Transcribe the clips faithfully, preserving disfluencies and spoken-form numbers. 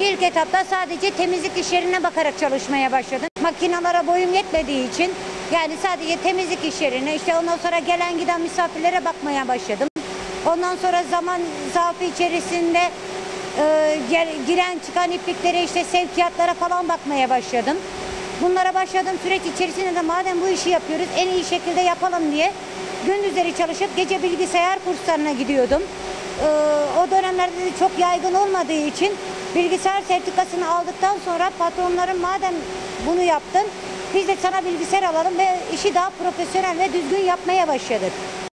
İşe ilk etapta sadece temizlik işlerine bakarak çalışmaya başladım. Makinalara boyum yetmediği için yani sadece temizlik işlerine, işte ondan sonra gelen giden misafirlere bakmaya başladım. Ondan sonra zaman zaafı içerisinde e, giren çıkan ipliklere, işte sevkiyatlara falan bakmaya başladım. Bunlara başladığım süreç içerisinde de madem bu işi yapıyoruz en iyi şekilde yapalım diye gündüzleri çalışıp gece bilgisayar kurslarına gidiyordum. Ee, o dönemlerde de çok yaygın olmadığı için bilgisayar sertifikasını aldıktan sonra patronlarım madem bunu yaptın biz de sana bilgisayar alalım ve işi daha profesyonel ve düzgün yapmaya başladık.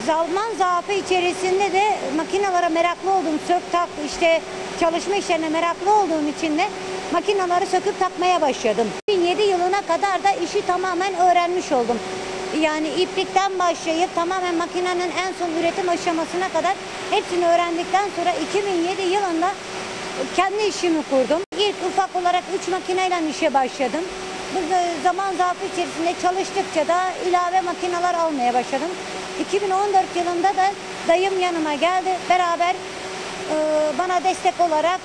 Zaman zaafı içerisinde de makinalara meraklı olduğum, sök tak işte çalışma işlerine meraklı olduğum için de makinaları söküp takmaya başladım. iki bin yedi yılına kadar da işi tamamen öğrenmiş oldum. Yani iplikten başlayıp tamamen makinenin en son üretim aşamasına kadar hepsini öğrendikten sonra iki bin yedi yılında kendi işimi kurdum. İlk ufak olarak üç makineyle işe başladım. Bu zaman zarfı içerisinde çalıştıkça da ilave makineler almaya başladım. iki bin on dört yılında da dayım yanıma geldi. Beraber bana destek olarak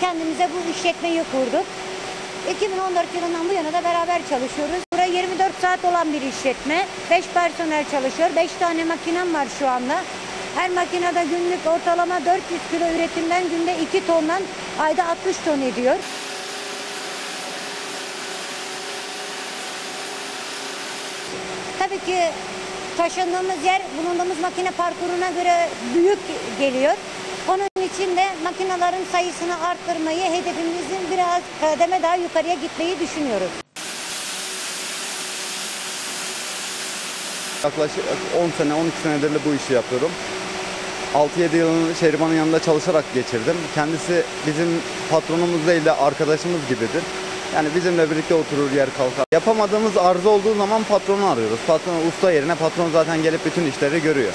kendimize bu işletmeyi kurduk. iki bin on dört yılından bu yana da beraber çalışıyoruz. Burası yirmi dört saat olan bir işletme. beş personel çalışıyor. beş tane makinem var şu anda. Her makinede günlük ortalama dört yüz kilo üretimden günde iki tondan ayda altmış ton ediyor. Tabii ki taşındığımız yer bulunduğumuz makine parkuruna göre büyük geliyor. Onun için de makinelerin sayısını arttırmayı, hedefimizin biraz kademe daha yukarıya gitmeyi düşünüyoruz. Yaklaşık on sene, on üç senedir bu işi yapıyorum. altı yedi yılını Şehriban'ın yanında çalışarak geçirdim. Kendisi bizim patronumuz değil de arkadaşımız gibidir. Yani bizimle birlikte oturur, yer kalkar. Yapamadığımız arıza olduğu zaman patronu arıyoruz. Patron usta yerine, patron zaten gelip bütün işleri görüyor.